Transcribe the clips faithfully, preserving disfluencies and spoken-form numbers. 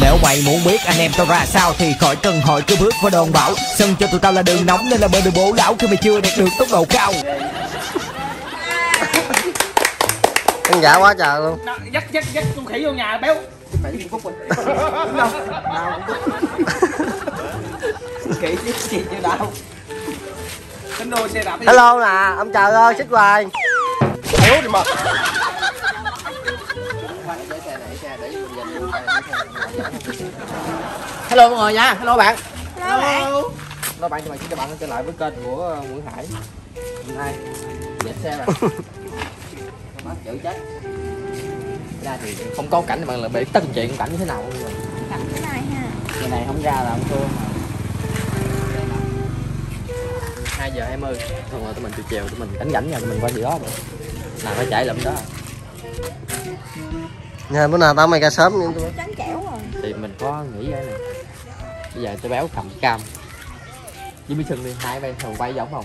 Nếu mày muốn biết anh em tao ra sao thì khỏi cần hỏi, cứ bước vào đồn bảo. Sân cho tụi tao là đường nóng nên là bên đường bố lão khi mày chưa đạt được tốc độ cao. Anh giả quá trời luôn. Dắt dắt dắt con khỉ vô nhà béo. Phải đi phút rồi. Đâu. Nào. Kỹ chứ gì chứ đâu. Tính đôi xe đạp. Hello nè, ông trời ơi, xích hoài. Yếu thì mệt. Hello mọi người nha, hello bạn. Hello, hello. Bạn. Hello bạn, cho mày, cho bạn trở lại với kênh của Nguyễn Hải. Hôm nay dẹp xe bạn. Má chữ chết. Ra thì không có cảnh bạn là bị tất chuyện cảnh như thế nào luôn rồi. Cảnh thế này ha. Ngày này không ra là ông thua. hai giờ hai mươi. Thường là tụi mình chiều chiều tụi mình đánh rảnh nhà tụi mình qua gì đó rồi. Là phải chạy lụm đó. Ngày bữa nào tao mày ra sớm nhưng tôi trắng trẻo rồi. Thì mình có nghĩ vậy nè. Bây giờ tôi béo cầm cam. Với mấy sừng đi, hai bên thường quay giống không?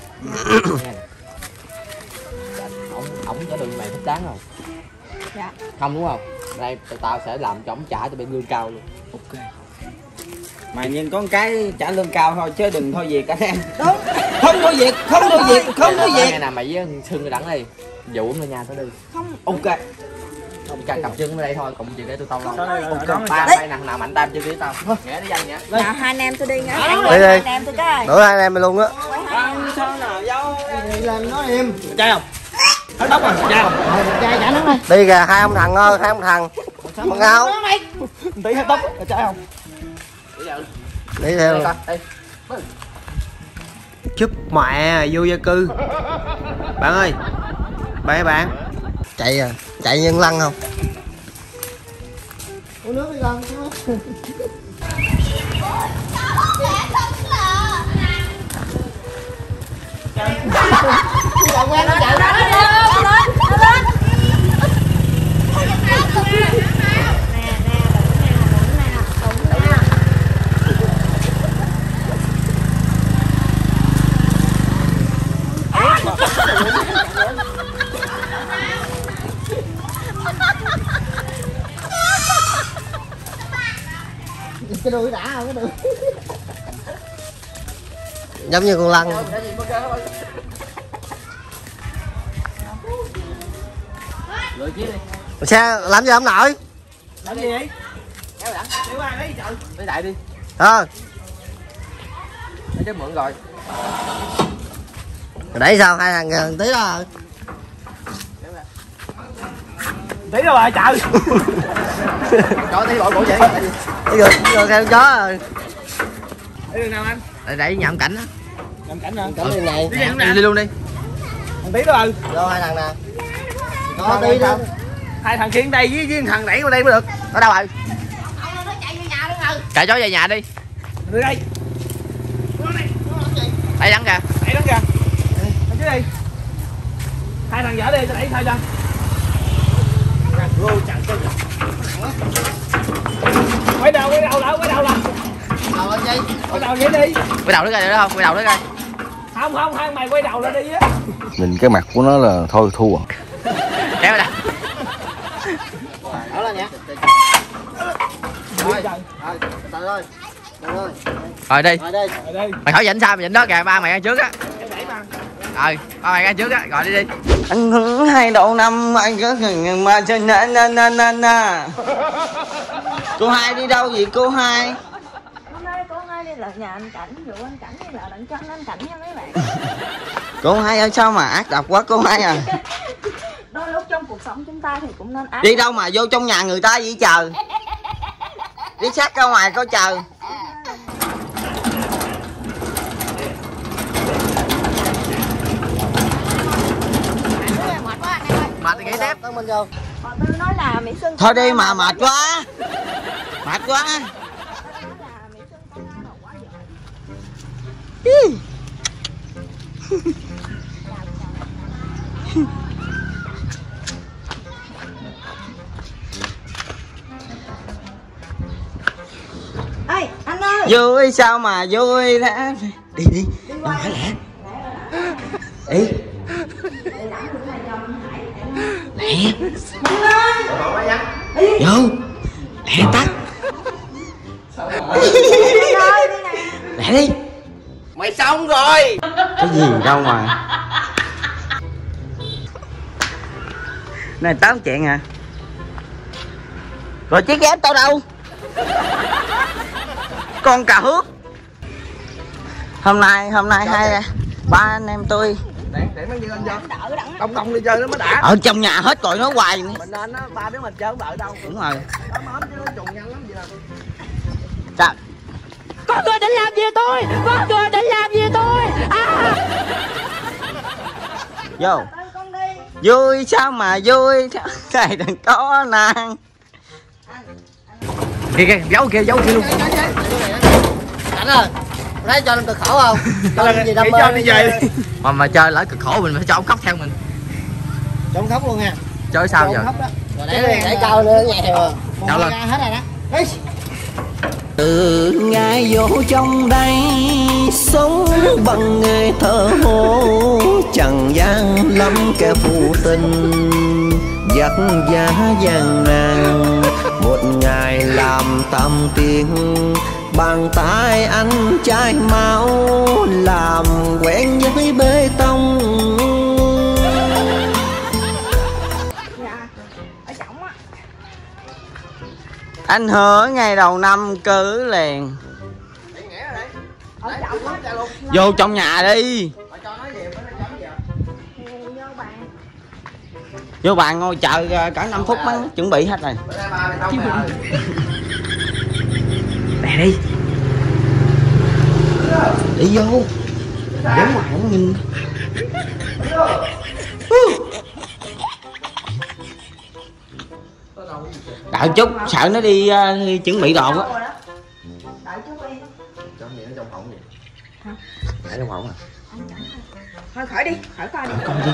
Ổng ổng có đường mày thích đáng không? Dạ. Không đúng không? Đây tao sẽ làm cho ổng trả cho bên lương cao luôn. Ok. Mà nhìn có một cái trả lương cao thôi chứ đừng thôi việc anh em. Đúng. Không thôi việc, không thôi việc, không thôi việc. Ngày nào mày với sừng đẳng đi. Dụ ổng lên nhà tao đi. Không. Ok. Cầm cầm chân ở đây thôi, cùng chuyện để tụi tao lo. Còn ba tay nặng nào mạnh tay chưa biết tao. Nhẹ nó danh nhá. Nào hai anh em tôi đi nhá. Hai anh em tôi cái. Đổ hai anh em luôn á. Không sao nào dâu. Làm nó im. Trai không? Hết bóc rồi, trai không? Trai trả nắng đi. Đi kìa hai ông thằng ơi, hai ông thằng. Con áo. Tí hết bóc, trai không? Đi theo. Chúc mẹ vô gia cư. Bạn ơi. Bạn bạn. Chạy à, chạy nhân lăng không? Uống nước đi lăng. Cái đuôi đã không cái đuôi giống như con lăn. Xe làm gì ông nội? Làm gì vậy? Lấy đại đi. Ờ. Lấy chứ mượn rồi. Để sao hai thằng tí đó. Tí đâu rồi trời. Trời tí lội bộ vậy. Đi rồi, đi rồi theo chó rồi. Đi đường nào anh? Để đẩy nhà ông cảnh á. Nhà cảnh hả? Cảnh đường này. Đi, đi, đi, đi luôn đi. Thằng tí đó ừ. Đâu hai thằng nè. Có tí đâu. Hai thằng kia đây với với thằng đẩy qua đây mới được. Ở đâu rồi? Ông nó chạy về nhà luôn rồi. Chạy chó về nhà đi. Đi đây. Đẩy đắng kìa. Đẩy đắng kìa. Thằng chứ đi. Hai thằng dở đi tao đẩy thôi cho. Rô chặn tôi. Quay đầu, quay đầu lại, quay đầu lại. Đầu lên đi. Quay đầu vậy đi. Quay đầu nữa coi được không? Quay đầu nữa coi. Không không, hai mày quay đầu lên đi á. Nhìn cái mặt của nó là thôi thua. Kéo ra. Đó là nhá. Rồi. Trời ơi. Rồi đi. Rồi đi. Mày hỏi dĩnh sao mày dĩnh đó kìa, ba mày ăn trước á. Rồi, ba mày ăn trước á, gọi đi đi. Anh hứng hai đầu năm anh có ngừng mà cho na na na na na. Cô hai đi đâu vậy cô hai? Hôm nay cô hai đi là nhà anh Cảnh, rượu anh Cảnh hay là đặng cho anh Cảnh nha mấy bạn. Cô hai ơi sao mà ác độc quá cô hai à. Đôi lúc trong cuộc sống chúng ta thì cũng nên ác. Đi đâu mà vô trong nhà người ta vậy trời. Đi sát ra ngoài coi trời. Mệt thì nghỉ tiếp. Tôi nói là mày xương. Thôi đi mà mệt quá. Mệt quá. Ê, anh ơi. Vui sao mà vui đã. Đi đi. Đừng phải lẹ. Đi. Lẹ. Vô. Lẹ tắt. Lẹ đi. Mày xong rồi. Cái gì đâu mà. Này tám chuyện hả? Rồi chiếc ghép tao đâu? Con cà hước. Hôm nay, hôm nay hai à, ba anh em tôi để, để nó như anh cho công công đi chơi nó mới đã. Ở trong nhà hết rồi nó hoài nữa. Mình nên á, ba đứa mình chơi không đợi đâu. Đúng rồi. Nó móm chứ nó trùng nhanh lắm vậy là. Trời. Con người định làm gì tôi? Con người định làm gì tôi? À. Vô. Vui sao mà vui. Trời đừng có nàng. Kìa kìa, giấu kìa, giấu kìa luôn. Cảnh ơi, nãy cho anh cực khổ không? Cho anh gì đam mê. Cho anh đi về. Mà mà chơi lỡ cực khổ mình phải cho ông khóc theo mình. Cho ông khóc luôn nha. Chơi sao giờ? Rồi để để câu nữa nhẹ rồi. Câu lên. Hết rồi đó. Từ ngày vô trong đây sống bằng nghề thợ hồ, chẳng gian lắm kẻ phụ tình giặc giá gian nàng. Một ngày làm tám tiếng, bàn tay anh chai máu, làm quen với bê tông. Anh hứa ngày đầu năm cứ liền. Vô trong nhà đi. Vô bàn ngồi chờ cả năm phút mới chuẩn bị hết rồi. Bè đi. Đi vô. Để ngoài nó nhìn. Đợi chút, sợ nó đi uh, chuẩn bị đồ á. Đợi chút đi. Trong gì nó trong họng vậy? Hả? Để trong họng à? Thôi khỏi đi, khỏi coi đi. Coi đi.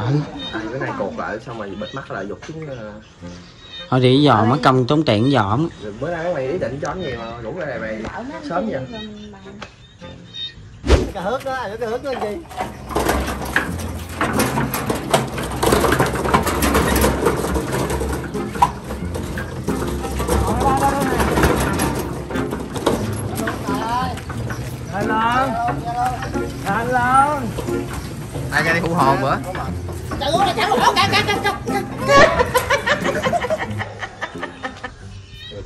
Ừ. Cái này cột lại xong rồi bịt mắt lại dục xuống. Thôi đi giờ mới cầm tốn tiền dòm. Bữa nay mày ý định cho anh nhiều mà rủ ra này mày sớm vậy. Cái hớt đó, cái hớt đó làm gì? Anh Long, anh Long, ai ra đi hụ hồn bữa. Trời ơi, chả hồn cả cả cả cả.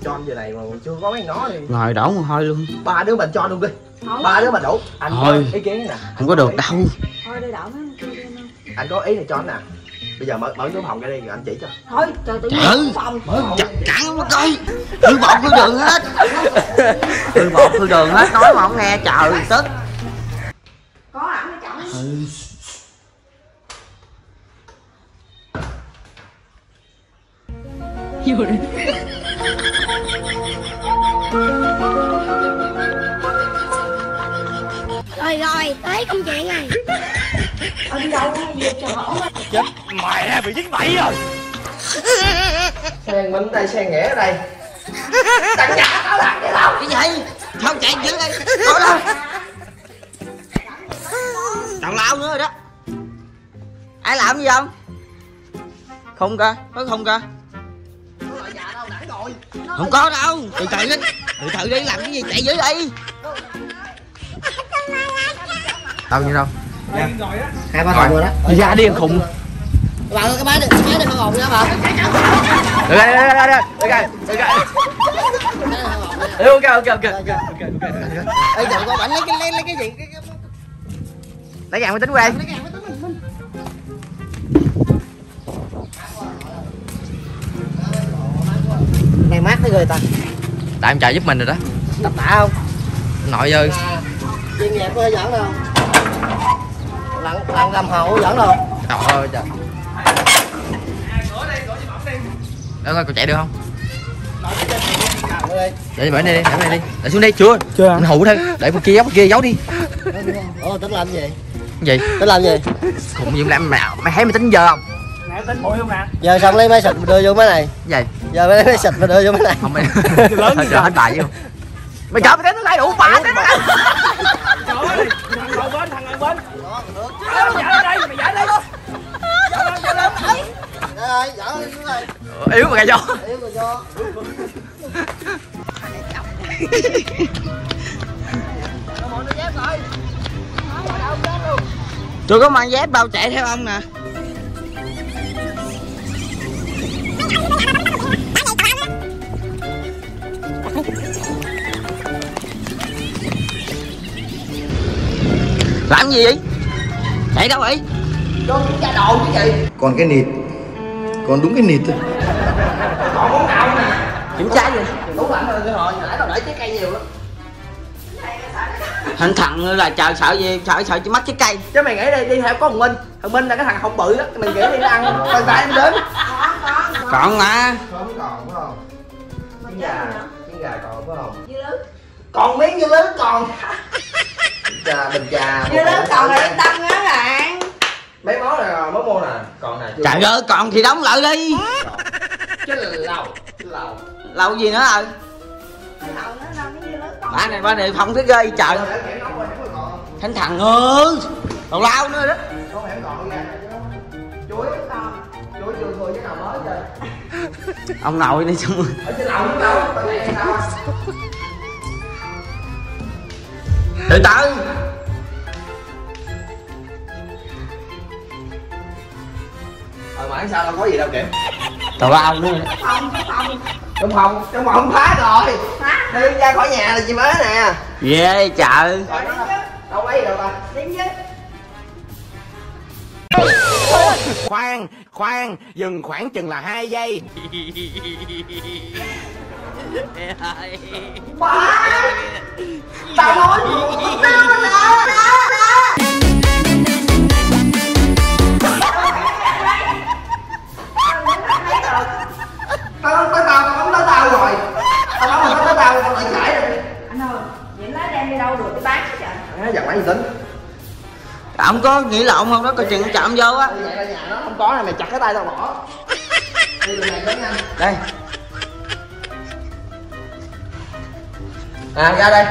Cho anh giờ này mà chưa có mấy nó thì. Ngồi đổ mồ hôi luôn. Ba đứa mình cho luôn đi. Ba đứa mình đủ. Anh thôi. Ý kiến nè. Không có được đâu. Thôi đi đổ nó. Anh có ý này cho anh nè. Bây giờ mở mở cái phòng ra đi rồi anh chỉ cho. Thôi, trời tự nhiên phòng. Chặt cản nó coi. Tự bột hư đường hết. Tự bột hư đường hết, nói mà không nghe trời tức. Có ảnh nó chậm. Ừ. Vô đi. Rồi rồi, tới công chuyện này. Ở đi đâu vậy? Trời ơi. Chết mày ra bị dính bẫy rồi. Sen bên đây, sen nghẽ ở đây. Tặng nhà tao làm cái đâu? Cái gì? Không chạy dữ đây. Thôi đâu. Tặng lao nữa rồi đó. Ai làm gì không? Không cơ, có không cơ. Không có đâu. Từ từ đi. Từ từ đi làm cái gì chạy dữ đi. Tao như đâu? Nha. Hai ba thằng rồi đó. Ra điên khùng. Bạn ơi, cái máy này, cái máy này không ổn nữa mà. Được rồi, được rồi, được rồi, được rồi. Ok, ok, ok, ok, ok, ok. Ê, đừng có bảnh lấy cái lấy cái gì cái lấy dạng máy tính qua. Này mát tới người ta. Tại em chạy giúp mình rồi đó. Tập tạ không? Nội ơi. Chuyên nghiệp có thể giỡn đâu. Lặng lặng làm hậu giỡn đâu. Trời ơi trời. Đó thôi, cậu chạy được không? Để bển này đi, để này đi. Để xuống đây chưa? Chưa. Anh hụ thôi. Để bên kia giấu bên kia giấu đi. Ủa tính làm gì? Gì? Tính làm gì? Khùng gì làm mày mày thấy mày tính giờ không? Nãy tính bụi không nè. Giờ xong lấy máy xịt mà đưa vô máy này. Gì? Giờ lấy máy xịt mà đưa vô máy này. Không mày. Lớn gì hết bài vô. Mày chở cái nó lại đủ ba cái. Trời ơi, thằng ở bên, thằng ở bên. Đó, được. Mày giải lên đây, mày giải lên. Rồi, rồi, rồi. Rồi, rồi. Yếu mà gà gió. Yếu mà gió. Tôi có mang dép bao chạy theo ông nè. Làm gì vậy? Chạy đâu vậy? Cho cái đồ chứ gì? Còn cái nịt. Còn đúng cái nịt thôi. Còn món nào nè. Kiểm tra gì? Đúng lắm rồi, hồi nãy tao để trái cây nhiều lắm. Thằng thằng là trời sợ gì, sợ sợ chứ mất trái cây. Chứ mày nghĩ đi, đi theo có thằng Minh. Thằng Minh là cái thằng không bự á, mình nghĩ đi nó ăn tay tay em đến. Còn mà. Còn còn phải không? Trứng gà, trứng gà còn phải không? Dưa lưới. Còn miếng dưa lưới còn. Trà bình trà. Dưa lưới còn là yên tâm á bạn. Mấy món này mới mua nè, còn nè. Trời ơi, còn thì đóng lại đi. Chứ lầu, lầu. Lầu gì nữa rồi? Lầu nữa đâu miếng dưa lưới còn. Ba này ba này phòng thấy ghê trời. Thánh thằng ơi. Còn lao nữa đó. Con hẻm còn nha. Chuối sao? Chuối vừa vừa chứ nào mới trời. Ông nội đi xong. Ở trên lầu đúng đâu? Tụi này sao? Từ từ. Ờ mà sao đâu có gì đâu kìa. Tào lao nữa. Không, không. Trong phòng, trong phòng phá rồi. Phá. Đi ra khỏi nhà là chị mới nè. Ghê trời. Đâu ấy đâu ta. Tiếng chứ. Khoan, khoan, dừng khoảng chừng là hai giây. Bà. Tao nói tao là tao tới tao, tao bấm tới tao rồi. Tao bấm tới tao, tao lại chạy rồi. Anh ơi, vậy lá đem đi đâu được cái bán chứ trời. Giặt máy gì tính. Ông có nghĩ lộn không đó, coi chừng chạm vô á. Vậy ra nhà nó không có này, mày chặt cái tay tao bỏ. Đi này đến anh. Đây. Nè ra đây,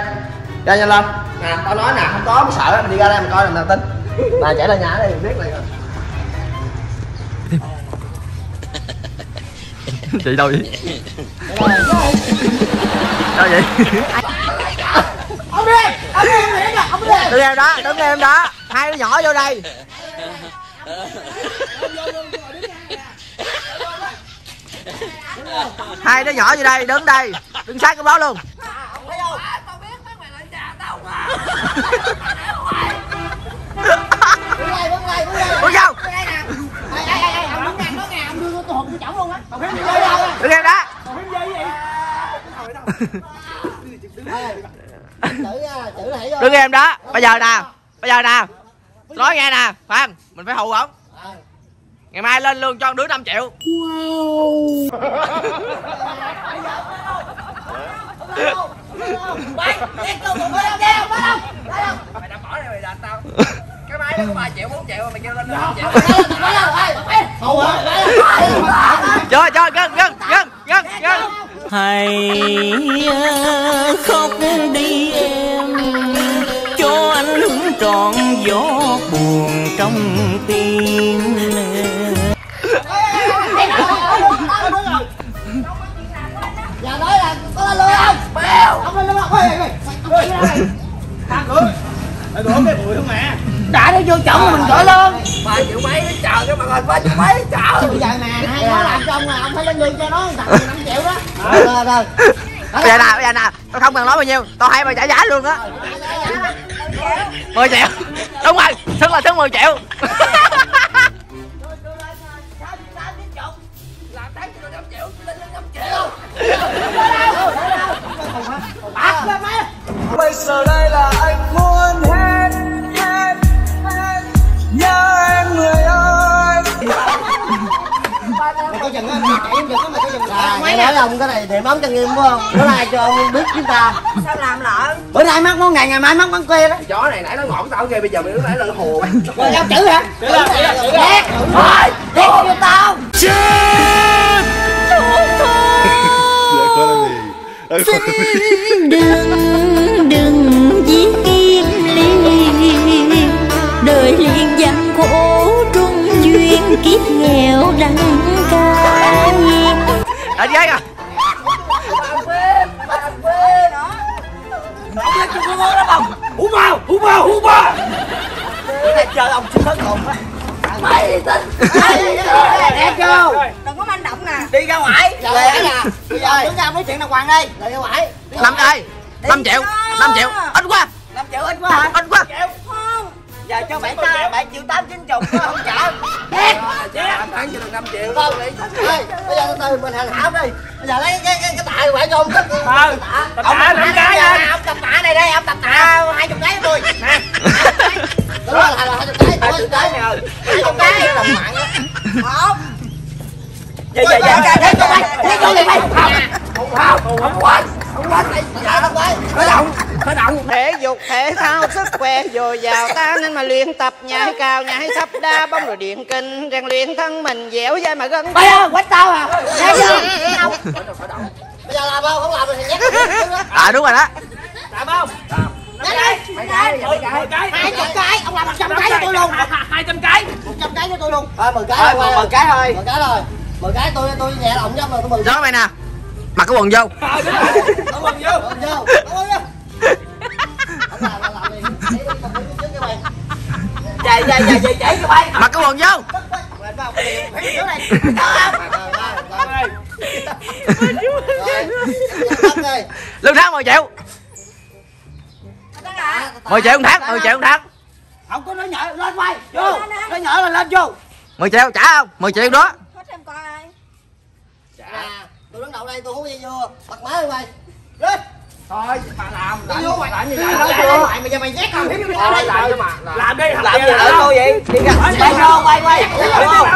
ra nhanh lên. Nè tao nói nè, không có, không sợ, mình đi ra đây mình coi làm nào tin. Nè chạy ra nhà đây mình biết liền rồi. Chị đâu vậy? Đâu vậy? Ông đi, ông đi, ông đi, ông đi. Đứng em đó, đứng em đó, hai đứa nhỏ vô đây. Hai đứa nhỏ vô đây, đứng đây, đứng sát cái bó luôn. Đứng đâu? Đứng em đó. Đứng em đó. Bây giờ nè, bây giờ nè, nói nghe nè, Phan, mình phải hù ổng. Ngày mai lên lương cho đứa năm triệu. Wow. Mày, mày kêu tụi mày đâu kêu, mày đâu, mày đâu. Mày đã bỏ đây mày đền tao. Cái máy nó có ba triệu, bốn triệu mà mày kêu lên năm triệu. Mày đâu, mày đâu, mày. Hù hả? Chơi, chơi, gân, gân, gân, gân, gân. Hãy khóc đi em, cho anh hưởng trọn gió buồn trong tim. Giờ nói là có lên lưới không? Bèo! Ông lên lưới không? Ê, ê, ê! Ông đi ra đây! Tha lưới! Để đổ cái bụi không mẹ? Đã nó vô chồng à, mình cỡ lên! ba triệu mấy nó chờ cái mặt hình ba triệu mấy nó chờ! Bây giờ nè, hai nó làm cho ông là ông phải lên lương cho nó tặng năm triệu đó! Rồi, rồi, rồi! Bây giờ nè, bây giờ nè! Tao không cần nói bao nhiêu, tao hay mày trả giá luôn á! mười triệu! Đúng rồi! Xứng là xứng mười triệu! Bây giờ đây là anh muốn hết, hết, hết. Nhớ em người ơi. Mày có chừng á, mày chạy em chừng á, mày có chừng là mày nói ông cái này để móng cho nghiêm phải không? Bữa nay cho ông biết chúng ta. Sao làm lợn? Bữa nay mắc món ngày, ngày mai mắc món kia đó. Chó này nãy nó ngọn tao ghê, bây giờ mày đứng nãy là hồ. Mày giao chữ hả? Chữ là chữ là thôi, chết cho tao. Xin đừng, đừng giết kim ly. Đời liền gian khổ trung duyên kiếp nghèo đắng cay. Làm giấy à? Bạn quê, bạn quê đó. Nó biết chung nó lắm không? Hú vào, hú vào, hú vào. Cái này chơi ông chưa hết hồn á. Mày tin. Đẹp chưa? Đừng có manh động nè. Đi ra ngoài. Lẹ nè. Bây giờ đứng ra nói chuyện đàng hoàng đi. Lẹ ra ngoài. Làm đây. năm triệu. năm triệu. Ít quá. năm triệu ít quá hả? Ít quá. Giờ cho bạn ta bảy triệu tám chín chục không trả. Anh thắng cho được năm triệu. Không, bây giờ từ từ mình hàng hảo đi. Bây giờ lấy cái cái tạ của bạn cho ông. Ờ, tập tạ năm cái lên. Ông tập tạ này đây, ông tập tạ hai mươi cái cho tôi. Nè. Đúng rồi, hai mươi cái. Nè. hai mươi cái đồng mạng á. Không. Vậy vậy vậy cái tôi quay. Cái tôi liền đi. Không không, không quay. Không quay. Dạ nó quay. Khởi động. Khởi động. Thể dục thể thao sức khỏe dồi dào ta nên mà luyện tập nhảy cao nhảy sắp đá bóng rồi điện kinh rèn luyện thân mình dẻo dai mà gân. Bây giờ quách tao à? Bây giờ làm không? Không làm rồi thì nhét. À đúng rồi đó. Làm không? mười cái, hai mươi cái, ông làm một trăm cái cho tôi luôn. hai trăm cái. một trăm cái cho tôi luôn. Thôi mười cái thôi. mười cái thôi. mười cái thôi. mười cái tôi tôi nhẹ lòng chứ mà tôi mừng. Đó mày nè. Mặc cái quần vô. Ờ đúng rồi. Mặc quần vô. Quần vô. Chạy chạy chạy chạy chạy các bạn. Mặc cái quần vô. Lương tháng mười triệu. mười triệu một tháng, mười triệu một tháng. Không có nói nhợ lên quay, vô. Nói nhợ là lên vô. mười triệu trả không? mười triệu đó. Hết em coi ai. Trả. Tôi đứng đầu đây tôi hú dây vô. Bật má đi quay. Lên. Thôi, bà làm, làm vô mày làm gì lại nói vô. Mày mày mày nhét không? Thôi làm cho mà. Làm đi, làm gì lại tôi vậy? Đi ra. Quay vô, quay quay. Không.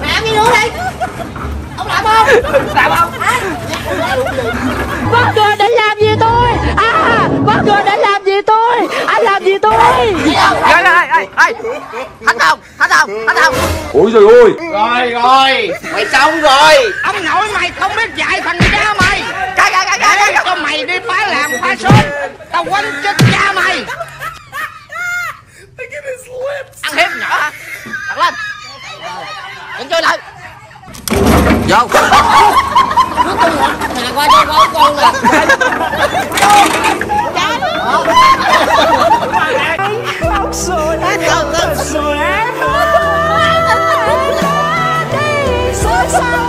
Làm đi nữa đi. Ông làm không? Làm không? Bắt tôi để làm gì tôi? À, bắt tôi để làm gì tôi? Anh làm gì tôi? Ê ê ê. Thánh không? Thánh không? Thánh không? Ôi trời ơi. Rồi rồi, mày xong rồi. Ông nội mày không biết dạy thằng cha mày. Cái cái cái cái cho mày đi phá làm phá sốt. Tao quánh chết cha mày. Ăn hiếp nhỏ hả? Đặt lên. Đừng chơi lại. Vô. Nè qua đây con con nè. Sao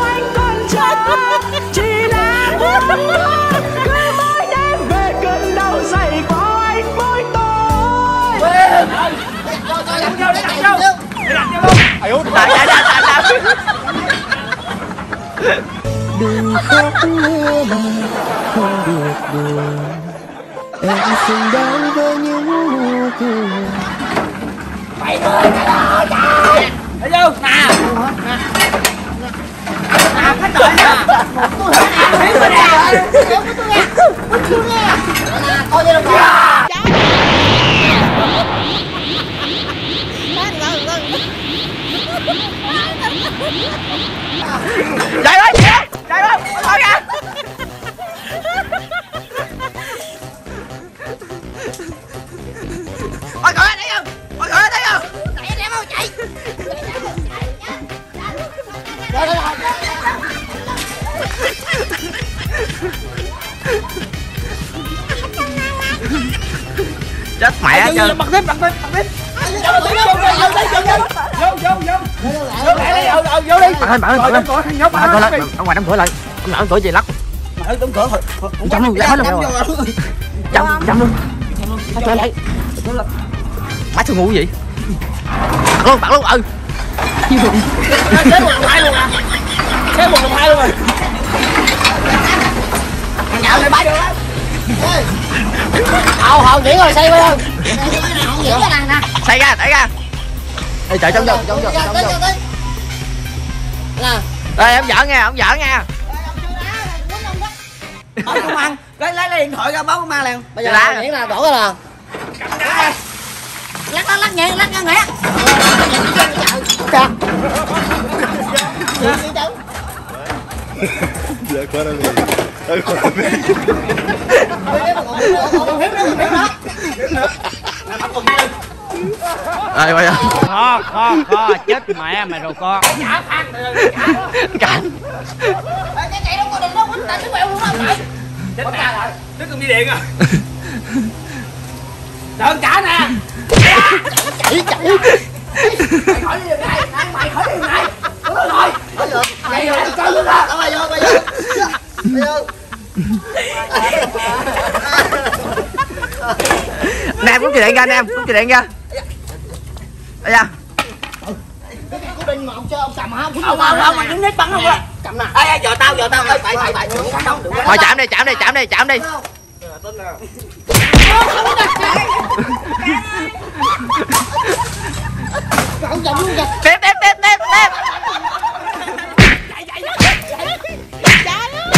anh còn chờ chỉ là muốn cứ mỗi đêm về cơn đau dày có anh với tôi. Tôi làm theo để đặt theo. Để đặt theo luôn. Đừng khóc nữa mà không được buồn. Em xứng đáng với những nụ cười. Mày thôi cái đó trời. Thấy chưa? Nè. Nè khách nội nè. Tôi hả? Thấy tôi nè. Tôi nghe. Tôi nghe. Nè coi cho được không? Chạy ơi. Chạy ơi. Thôi kìa. Ôi cậu ơi thấy không? Ôi cậu ơi thấy không? Chạy anh em ơi chạy. Rồi rồi rồi. Chết mẹ chứ. Bật tiếp bật tiếp bật tiếp. Vô vô vô. Vô lại đi, vô vô đi. Bạn ơi, bạn ơi. Bạn ơi, ở ngoài đóng cửa lại. Ông lỡ cửa gì lắc. Mở đóng cửa rồi. Chấm luôn, hết luôn. Chấm, chấm luôn. Thôi chơi lại. Má sao ngu vậy? Bạn luôn, bạn luôn. Ừ. Chết quần đồng hai luôn à. Chết quần đồng hai luôn rồi. Thằng nhậu này bay được á. Hầu hầu nhỉ rồi xây qua thôi. Xây ra, đẩy ra. Ê trời trong vô, trong vô, trong vô. Đây ông giỡn nha, ông giỡn nha. Ông công an, lấy lấy lấy điện thoại ra báo công an liền. Bây giờ là nghĩa là đổ ra là. Lắc lắc lắc nhẹ, lắc ra nhẹ. Giờ qua đây. Qua đây. Ai bây giờ? Kho, kho, kho, chết mẹ mày rồi con. Cả phát Cảnh. Cái chạy đâu có định đâu, tại sức mẹo luôn đó mày. Chết mẹ rồi, tức không đi điện à. Đợn cả nè. Chạy, chạy. Mày khỏi đi đường này, mày khỏi đi đường này. Đúng rồi. Mày vô, mày vô. Mày vô. Nè em cút chì điện ra, nè em cút chì điện ra. Ây da. Cái cú đinh mà ông chơi ông cầm hả? Ông không không mà đứng nít bắn không á. Cầm nè. Ê giò tao, giò tao. Ê phải phải phải. Thôi chạm đi, chạm đi, chạm đi, chạm đi. Tin nè. Cậu chậm luôn kìa. Tiếp tiếp tiếp tiếp tiếp. Chạy chạy chạy. Chạy luôn.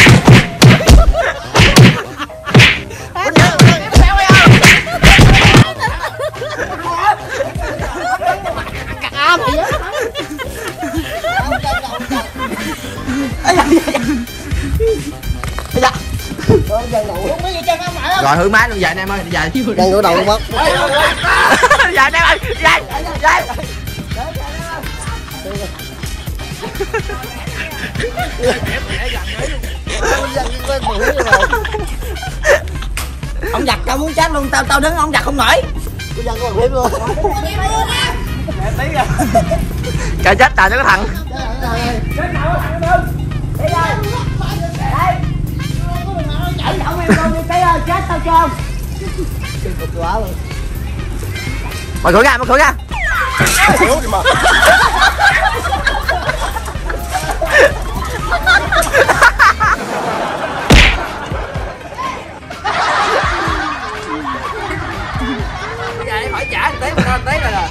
Rồi hứa máy luôn vậy anh em ơi, đi về. Đang đổ đầu mất. Đi về anh em ơi, đi về. Ông giặt tao muốn chết luôn, tao tao đứng ông giặt không nổi. Bây giờ có bằng luôn. Trời chết tao nó có thằng. Chết tao thằng đi chạy động em con đi cái ơi, chết tao cho ông. Quá luôn. Mở cửa ra, mở cửa ra. Hiểu gì mà. Bây giờ đi khỏi trả một tí một con tí rồi nè.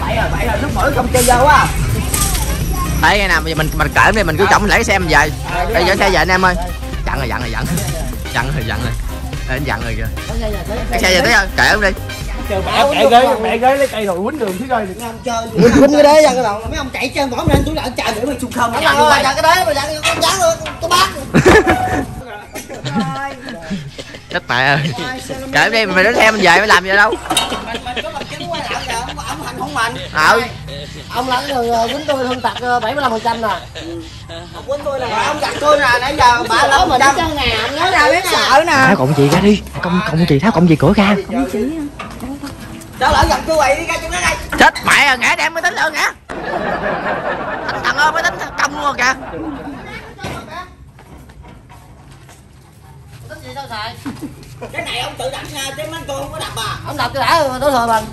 Bậy rồi, bậy rồi, lúc bữa không chơi vô quá. Thấy ngày nào mình mình, mình cởi về mình cứ chồng lấy xe mình về. Đây cho xe về anh em ơi. Dặn rồi, dặn rồi, dặn. Dặn rồi, dặn rồi. Đến dặn rồi kìa. Cái xe về tới rồi, kệ không đi. Chờ bẻ kệ ghế, bẻ ghế lấy cây rồi quýnh đường chứ coi. Đừng ăn chơi. Quýnh cái đế ra cái đầu. Mấy ông chạy chơi bỏ lên túi lại chờ để mà chung không. Dặn cái đế mà dặn con dán luôn, con bác. Chết mẹ ơi. Kệ đi mình đến xe mình về mới làm gì đâu. Ừ. Ông là người quýnh tôi thương tật bảy mươi lăm phần trăm nè. Ông quýnh tôi nè, ông giặt tôi nè, nãy giờ bà lớn mà đâm. Nói ra biết sợ nè. Tháo cộng chị ra đi. Cộng cộng chị tháo cộng chị cửa ra. Cộng chị. Sao lỡ giặt tôi quậy đi ra chỗ đó đây. Chết mẹ à, ngã đem mới tính lợn hả? Anh thằng ơi mới tính công luôn rồi kìa. Tính gì sao xài. Cái này ông tự đập nha, chứ mấy con không có đập à. Ông đập tôi đã rồi, tôi thừa mình.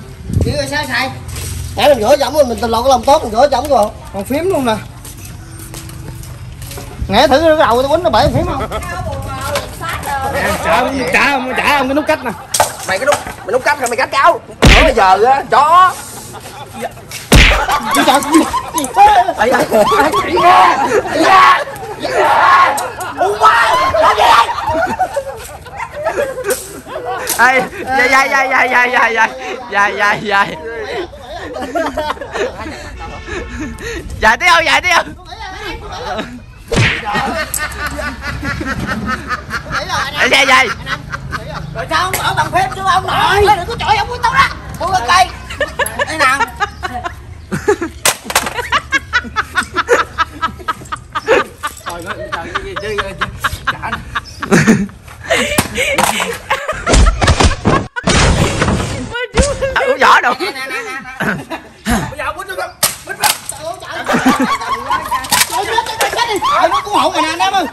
Chứ sao xài. Để mình gửi giỏng mình tình lộn cái lòng tốt, mình gửi giỏng rồi còn phím luôn nè. Nghe thử cái đầu tôi quýnh nó bể phím không? Trả ông, trả ông, trả ông cái nút cách nè. Mày cái nút, mày nút cách rồi mày cách cáo. Ủa bây giờ á, chó. Trời ơi. Ây da. Ây da. Uống quá. Làm gì vậy? Ê, dài dài dài dài dài dài dài dài dài dài. Dạ tí không, dạ tí không. Dạ dạ dạ. Rồi sao không mở bằng phép chứ ông nội. Đừng có chọi ông quýnh tao đó. Buông lên cây. Đây nào. Trời ơi, trời chơi chơi trả nè. Giỏ đâu. Bây giờ quýnh không? Quýnh không? Trời ơi chết chết đi. Trời nó cũng hỗn rồi nè anh em ơi.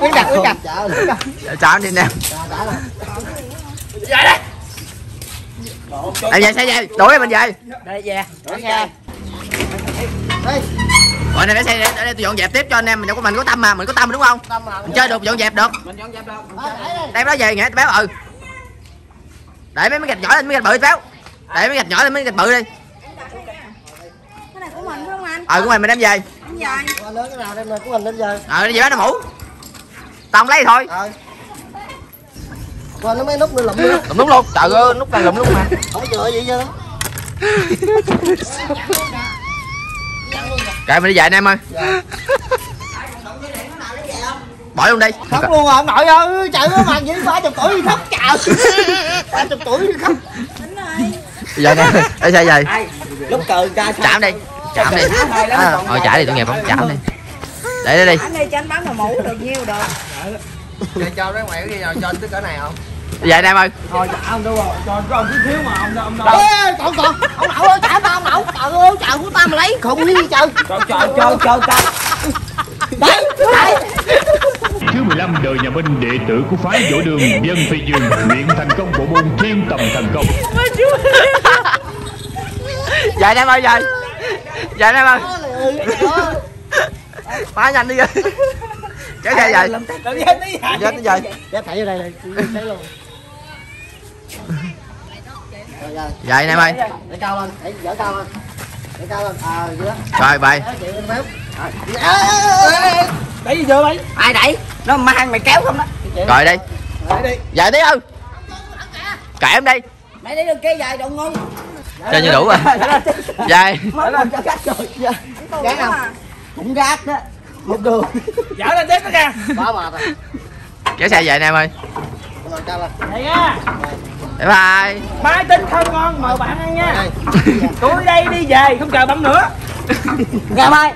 Quýnh đặt, quýnh đặt. Trả đi nè. Về đi. Em về xe về, đuổi mình về. Đây về. Rồi này để xe để, để tôi dọn dẹp tiếp cho anh em, mình đâu có mình có tâm mà, mình có tâm đúng không? Mình chơi được dọn dẹp được. Mình dọn dẹp đâu. Đem nó về nghe béo ừ. Để mấy cái gạch nhỏ lên mấy gạch bự béo. Để mấy gạch nhỏ lên mấy gạch bự đi. Cái này của mình không anh? Ờ của mình mình đem về. Đem về. Cái lớn cái nào đem của mình đem về. Ờ nó về nó mũ. Tao không lấy thôi. Ờ. Qua nó mấy nút nữa lụm luôn. Lụm đúng luôn. Trời ơi, nút này lụm luôn mà. Không có chừa gì chứ. Kệ mình đi về anh em ơi. Dạ. Bỏ luôn đi. Khóc luôn rồi ông nội ơi. Trời ơi mà vậy ba chục tuổi khóc trời. Ba chục tuổi khóc. Giờ nè, để sao vậy? Lúc cờ ra chạm đi. Chạm đi. Thôi trả đi tội nghiệp không? Chạm đi. Để đi đi. Anh đi cho anh bán mà mũ được nhiêu được. Để cho nó ngoẹo đi nào cho anh tới cỡ này không? Vậy anh em ơi. Thôi trả ông đâu rồi. Cho ông cứ thiếu mà ông đâu ông đâu. Ê còn còn. Ông nội ơi trả tao ông nội. Trời ơi trời của ta mà lấy khùng đi trời. Trời trời trời trời trời. Đấy, đấy. Thứ mười lăm đời nhà Minh, đệ tử của phái Võ Đường, dân Phi Dương, luyện thành công bộ môn Thiên Tầm Thần Công. Dạ anh em ơi, dạ. Dạ anh em ơi. Phá nhanh đi. Kéo ra vậy. Chết đi vậy. Dạ thảy vô đây này, thấy luôn. Dạ anh em ơi. Để cao lên, để dở cao lên. Để cao lên. Ờ vậy đó. Rồi bye. Đẩy đi vô đi. Ai đẩy? Nó mang mày kéo không đó. Rồi đi. Rồi đi. Dạ tí ơi. Kệ em đi. Mày đi đường kia dài đụng ngu. Cho như đủ rồi. Dài. Gác không? Cũng gác đó. Một đường. Dở lên tiếp nó ra. Quá mệt rồi. Kéo xe về anh em ơi. Rồi cao lên. Đây nha. Bye bye. Máy tính không ngon mời bạn ăn nha. Tối đây đi về không chờ bấm nữa. Ngày mai.